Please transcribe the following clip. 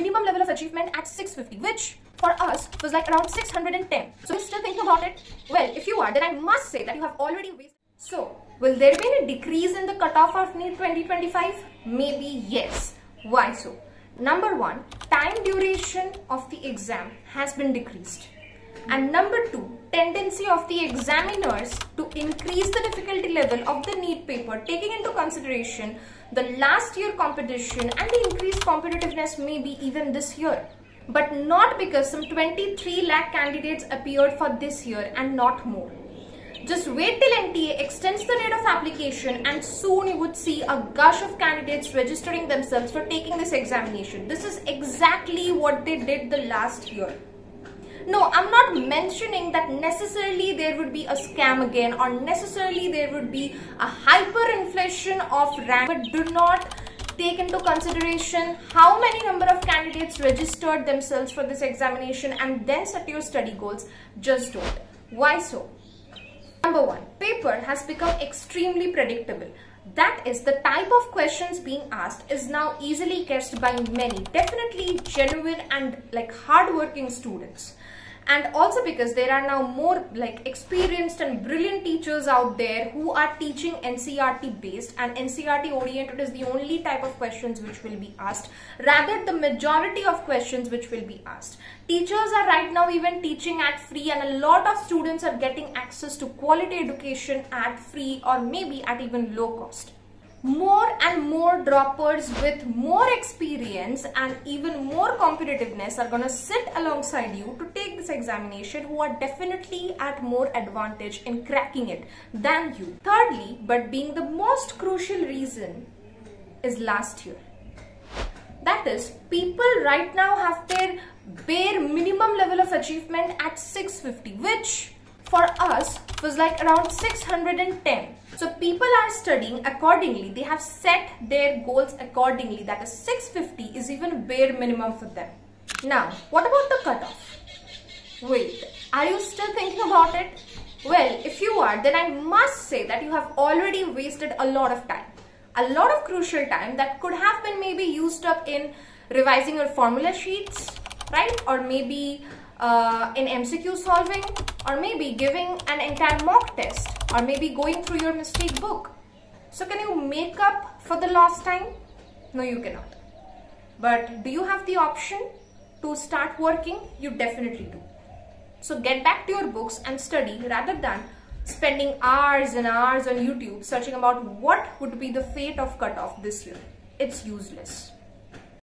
minimum level of achievement at 650, which for us was like around 610. So you're still thinking about it? Well, if you are, then I must say that you have already wasted. So will there be any decrease in the cutoff of NEET 2025? Maybe yes. Why so? Number one, time duration of the exam has been decreased. And number two, tendency of the examiners to increase the difficulty level of the NEET paper, taking into consideration the last year competition and the increased competitiveness maybe even this year. But not because some 23 lakh candidates appeared for this year and not more. Just wait till NTA extends the date of application and soon you would see a gush of candidates registering themselves for taking this examination. This is exactly what they did the last year. No, I'm not mentioning that necessarily there would be a scam again or necessarily there would be a hyperinflation of rank, but do not take into consideration how many number of candidates registered themselves for this examination and then set your study goals. Just don't. Why so? Number one, paper has become extremely predictable. That is, the type of questions being asked is now easily guessed by many, definitely genuine and like hardworking students. And also because there are now more like experienced and brilliant teachers out there who are teaching NCERT based, and NCERT oriented is the only type of questions which will be asked, rather the majority of questions which will be asked. Teachers are right now even teaching at free, and a lot of students are getting access to quality education at free or maybe at even low cost. More and more droppers with more experience and even more competitiveness are going to sit alongside you to take this examination, who are definitely at more advantage in cracking it than you. Thirdly, but being the most crucial reason, is last year. That is, people right now have their bare minimum level of achievement at 650, which for us was like around 610. So people are studying accordingly. They have set their goals accordingly. That is, 650 is even bare minimum for them. Now, what about the cutoff? Wait, are you still thinking about it? Well, if you are, then I must say that you have already wasted a lot of time. A lot of crucial time that could have been maybe used up in revising your formula sheets, right? Or maybe in MCQ solving, or maybe giving an entire mock test, or maybe going through your mistake book. So can you make up for the lost time? No, you cannot. But do you have the option to start working? You definitely do. So get back to your books and study, rather than spending hours and hours on YouTube searching about what would be the fate of cutoff this year. It's useless.